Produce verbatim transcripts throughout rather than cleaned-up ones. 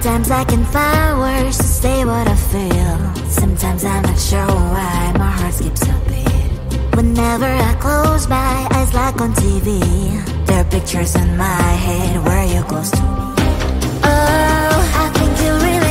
Sometimes I can find words to say what I feel. Sometimes I'm not sure why my heart skips a beat. Whenever I close my eyes like on T V, there are pictures in my head where you're close to me. Oh, I think you really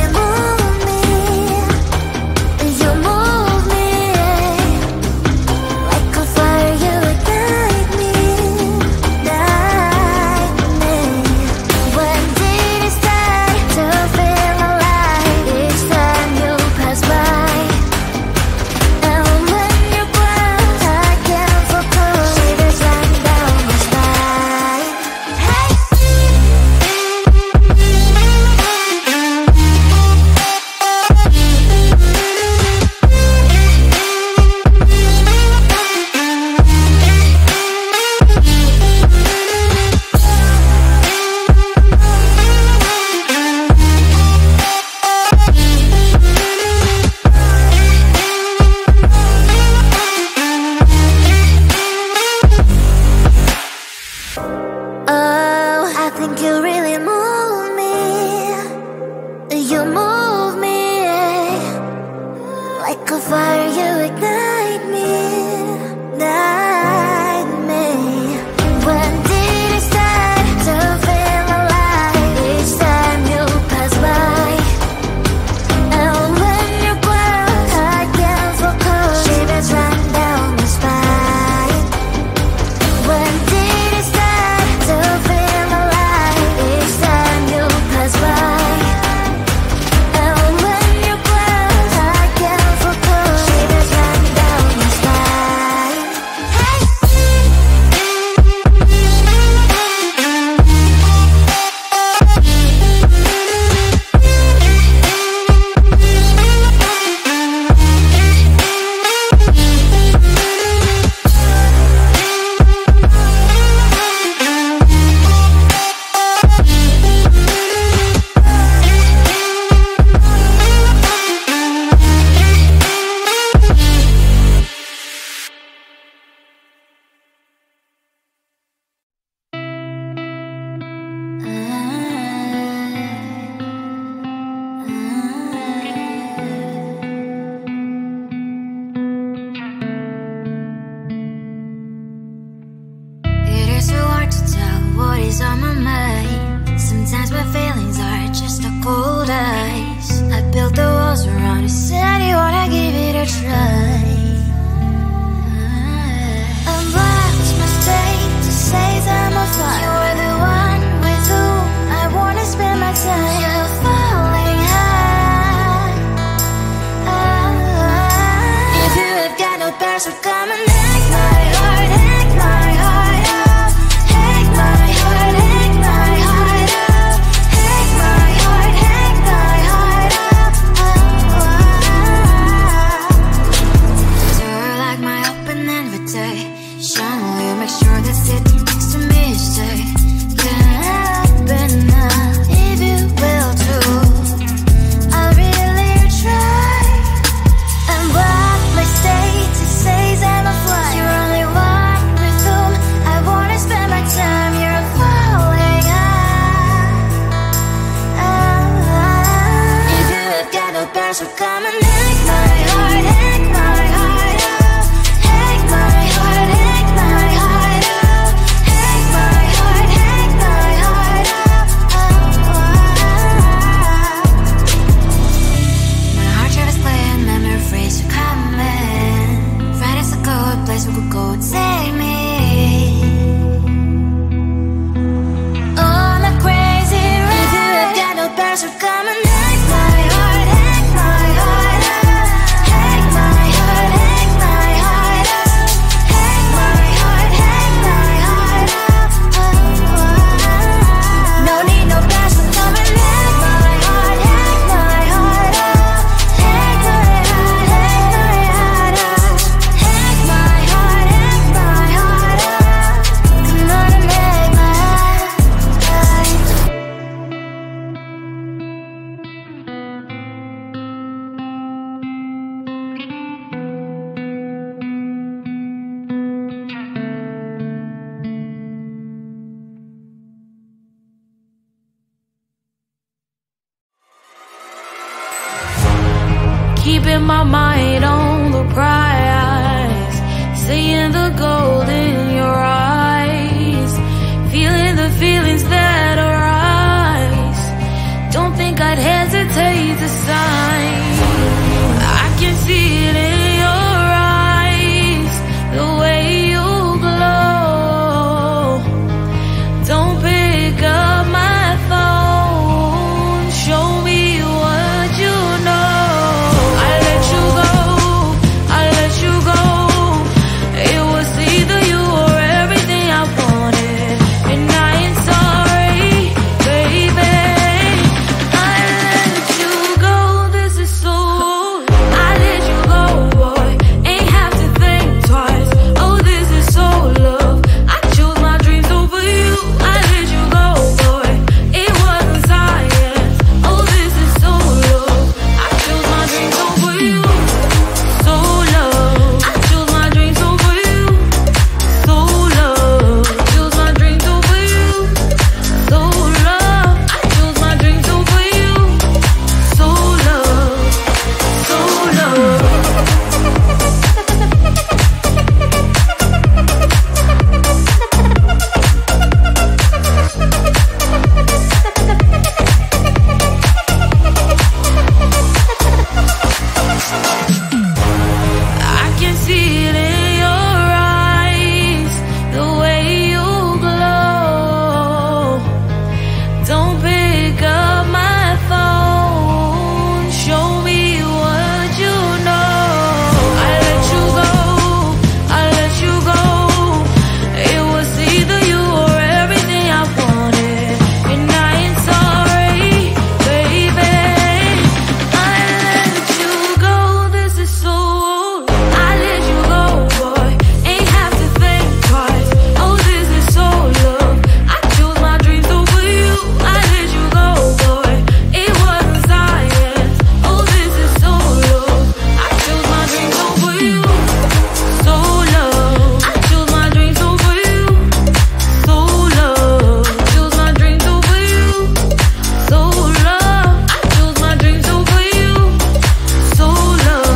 keeping my mind on the prize, seeing the gold in your eyes, feeling the feelings that arise. Don't think I'd hesitate to sign. I can see it in your eyes, the way you glow. Don't pick up my phone, show me what you know. I let you go, I let you go. It was either you or everything I wanted, and I ain't sorry, baby. I let you go, this is so rude. I let you go, boy, ain't have to think twice. Oh, this is so love, I chose my dreams over you. I let you go, boy, it wasn't science. Oh, this is so love, I chose my dreams over you. So love, I chose my dreams over you. So love, I chose my dreams over you. So love, I chose my dreams over you. So love, so love. I can see it in your eyes, the way you glow. Don't pick up my phone, show me what you know. I let you go, I let you go. It was either you or everything I wanted, and I ain't sorry, baby. I let you go, this is so rude. I let you go, boy, ain't have to think twice. Oh, this is so love, I chose my dreams over you. I let you go, boy, it wasn't science. Oh, this is so love, I chose my dreams over you. So love, I chose my dreams over you. So love, I chose my dreams over you. So love, I chose my dreams over you. So love, so love.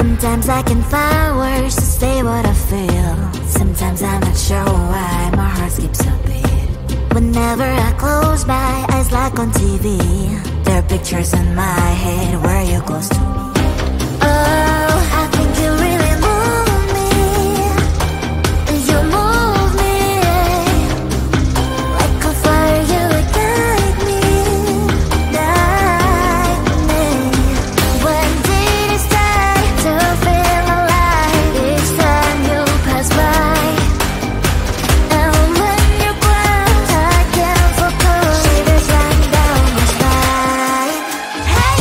Sometimes I can find words to say what I feel. Sometimes I'm not sure why my heart skips a beat. Whenever I close my eyes like on T V, there are pictures in my head where you're close to me. Oh, I think you really move me. You move me like a fire, you ignite me, ignite me. When did it start to feel alive? Each time you pass by, and when you close, I can't focus. Shivers run down my spine. Hey.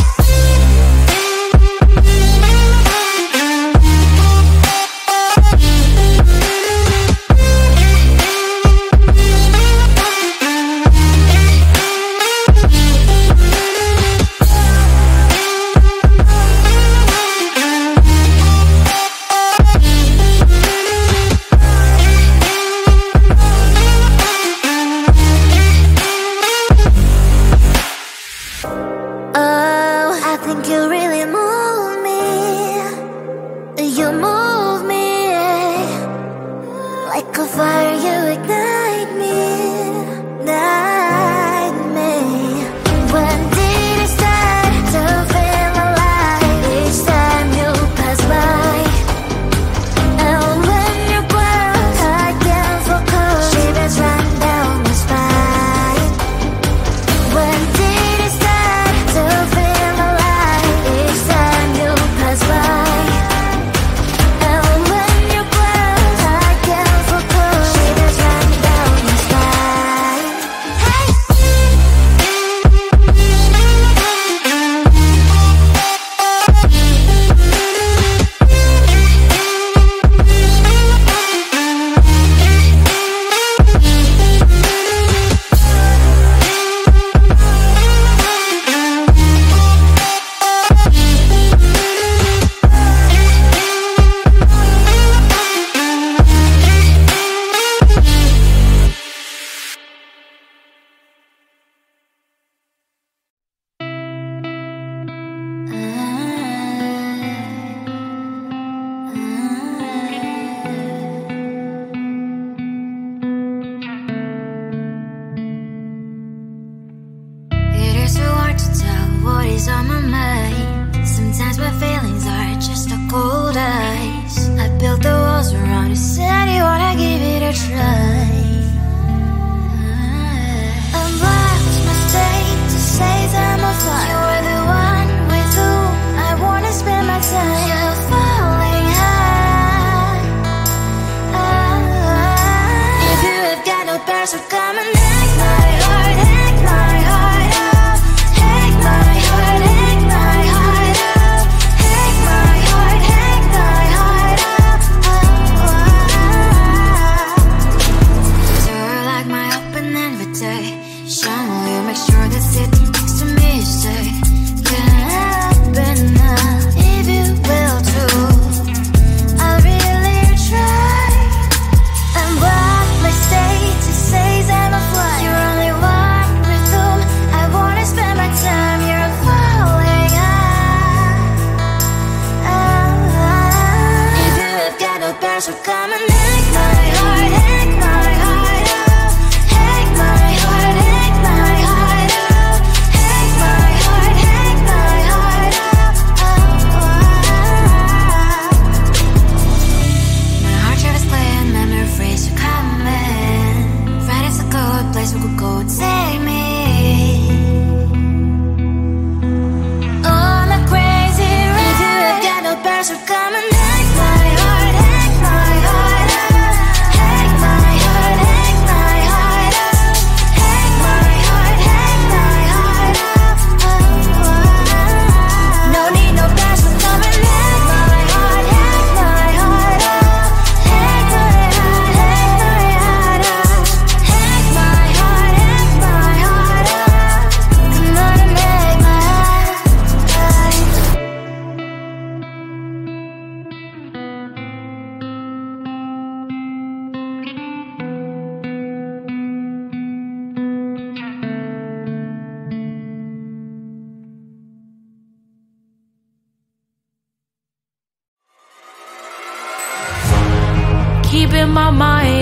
on my mind.